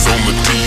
On the